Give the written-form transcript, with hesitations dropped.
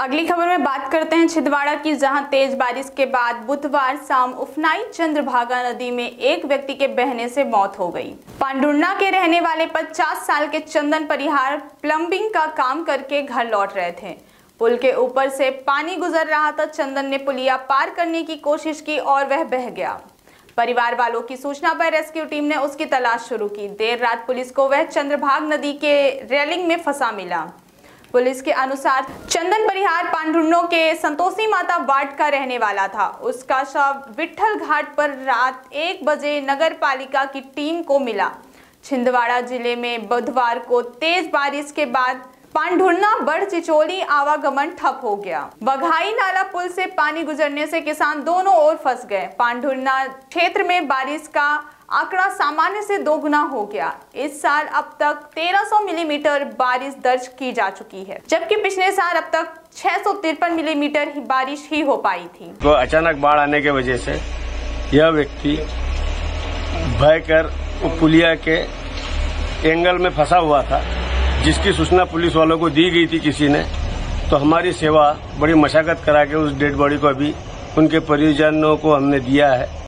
अगली खबर में बात करते हैं छिदवाड़ा की, जहां तेज बारिश के बाद बुधवार शाम उफनाई चंद्रभागा नदी में एक व्यक्ति के बहने से मौत हो गई। पांडुर्ना के रहने वाले 50 साल के चंदन परिहार प्लम्बिंग का काम करके घर लौट रहे थे। पुल के ऊपर से पानी गुजर रहा था। चंदन ने पुलिया पार करने की कोशिश की और वह बह गया। परिवार वालों की सूचना पर रेस्क्यू टीम ने उसकी तलाश शुरू की। देर रात पुलिस को वह चंद्रभागा नदी के रेलिंग में फंसा मिला। पुलिस के अनुसार चंदन परिहार पांडुर्ना के संतोषी माता वार्ड का रहने वाला था। उसका शव विट्ठल घाट पर रात 1 बजे नगर पालिका की टीम को मिला। छिंदवाड़ा जिले में बुधवार को तेज बारिश के बाद पांडुर्ना बढ़ चिचोली आवागमन ठप हो गया। बघाई नाला पुल से पानी गुजरने से किसान दोनों ओर फंस गए। पांडुर्ना क्षेत्र में बारिश का आंकड़ा सामान्य से 2 गुना हो गया। इस साल अब तक 1300 मिलीमीटर बारिश दर्ज की जा चुकी है, जबकि पिछले साल अब तक 653 मिलीमीटर ही बारिश ही हो पाई थी। तो अचानक बाढ़ आने की वजह से यह व्यक्ति बहकर पुलिया के एंगल में फंसा हुआ था, जिसकी सूचना पुलिस वालों को दी गई थी किसी ने। तो हमारी सेवा बड़ी मशक्कत करा के उस डेड बॉडी को अभी उनके परिजनों को हमने दिया है।